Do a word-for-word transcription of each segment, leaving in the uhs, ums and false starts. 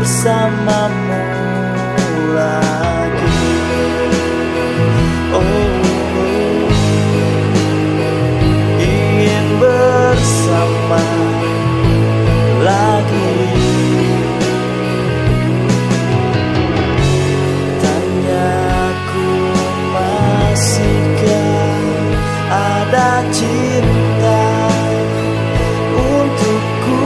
bersamamu lagi. Oh, ingin bersama lagi. Tanyaku, masihkah ada cinta untukku?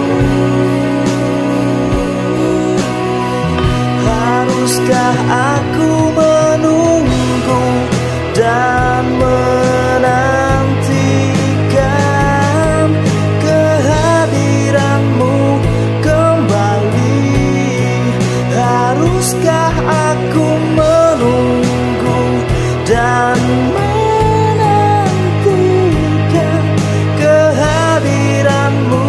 Haruskah aku menunggu dan menantikan kehadiranmu kembali? Haruskah aku menunggu dan menantikan kehadiranmu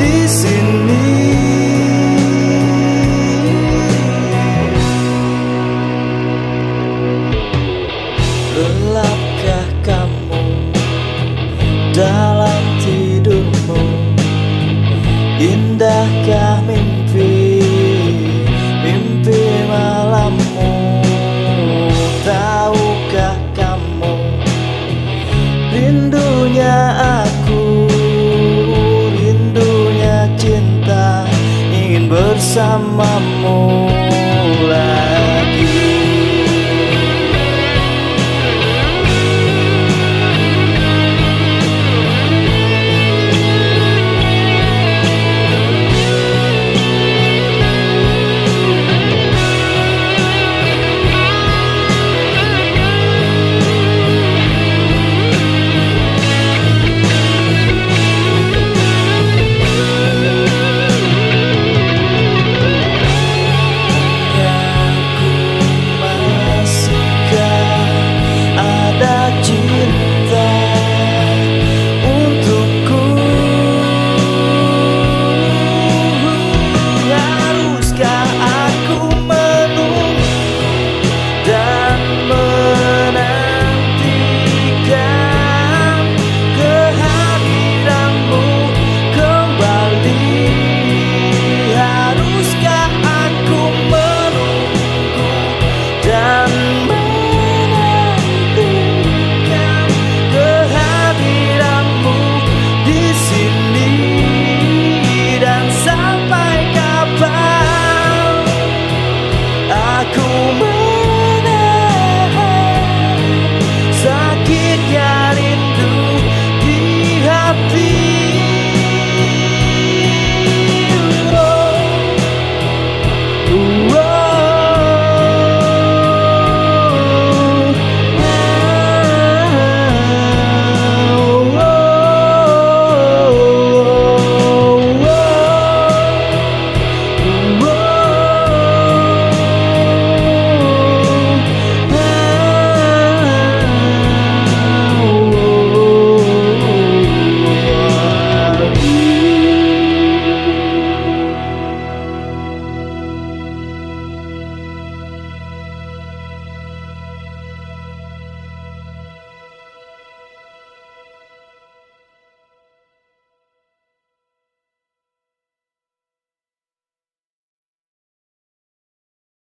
di sini? Lelapkah kamu dalam tidurmu? Indahkah mimpi, mimpi malammu? Tahukah kamu rindunya aku, rindunya cinta ingin bersamamu?